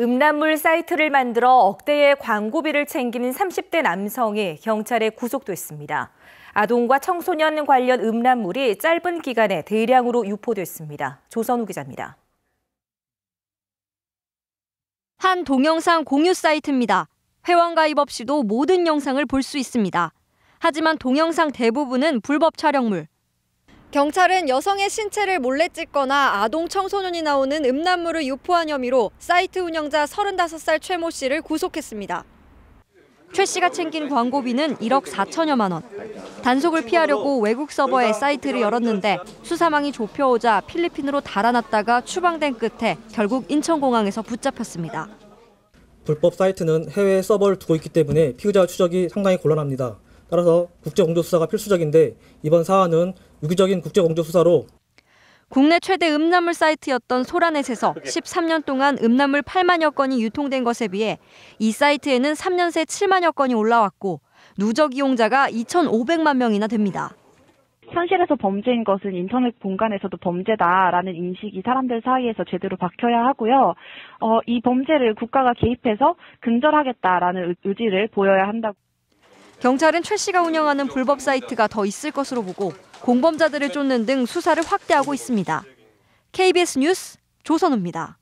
음란물 사이트를 만들어 억대의 광고비를 챙기는 30대 남성이 경찰에 구속됐습니다. 아동과 청소년 관련 음란물이 짧은 기간에 대량으로 유포됐습니다. 조선우 기자입니다. 한 동영상 공유 사이트입니다. 회원 가입 없이도 모든 영상을 볼 수 있습니다. 하지만 동영상 대부분은 불법 촬영물. 경찰은 여성의 신체를 몰래 찍거나 아동 청소년이 나오는 음란물을 유포한 혐의로 사이트 운영자 35살 최 모 씨를 구속했습니다. 최 씨가 챙긴 광고비는 1억 4천여만 원. 단속을 피하려고 외국 서버에 사이트를 열었는데 수사망이 좁혀오자 필리핀으로 달아났다가 추방된 끝에 결국 인천공항에서 붙잡혔습니다. 불법 사이트는 해외에 서버를 두고 있기 때문에 피의자 추적이 상당히 곤란합니다. 따라서 국제공조수사가 필수적인데 이번 사안은 유기적인 국제공조수사로 국내 최대 음란물 사이트였던 소라넷에서 13년 동안 음란물 8만여 건이 유통된 것에 비해 이 사이트에는 3년 새 7만여 건이 올라왔고 누적 이용자가 2,500만 명이나 됩니다. 현실에서 범죄인 것은 인터넷 공간에서도 범죄다라는 인식이 사람들 사이에서 제대로 박혀야 하고요. 이 범죄를 국가가 개입해서 근절하겠다라는 의지를 보여야 한다고. 경찰은 최 씨가 운영하는 불법 사이트가 더 있을 것으로 보고 공범자들을 쫓는 등 수사를 확대하고 있습니다. KBS 뉴스 조선우입니다.